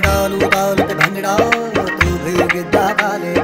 डालू डाल के भंगड़ा तू भी गिद्दा डाले।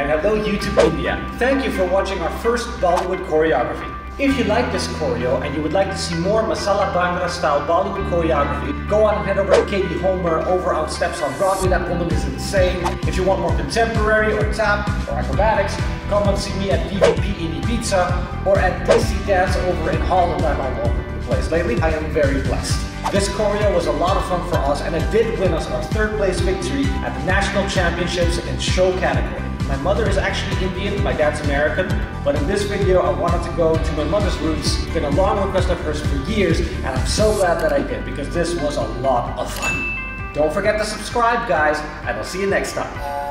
And hello YouTube India. Thank you for watching our first Bollywood choreography. If you like this choreo and you would like to see more Masala Bhangra style Bollywood choreography, go on and head over to Katie Homer over on Steps on Broadway. That woman is insane. If you want more contemporary or tap or acrobatics, come and see me at PVP Indie Pizza or at Dizzy Dance over in Holland. I'm all over the place lately. I am very blessed. This choreo was a lot of fun for us and it did win us our third place victory at the National Championships in show category. My mother is actually Indian, my dad's American, but in this video I wanted to go to my mother's roots. It's been a long request of hers for years and I'm so glad that I did because this was a lot of fun. Don't forget to subscribe guys and I'll see you next time.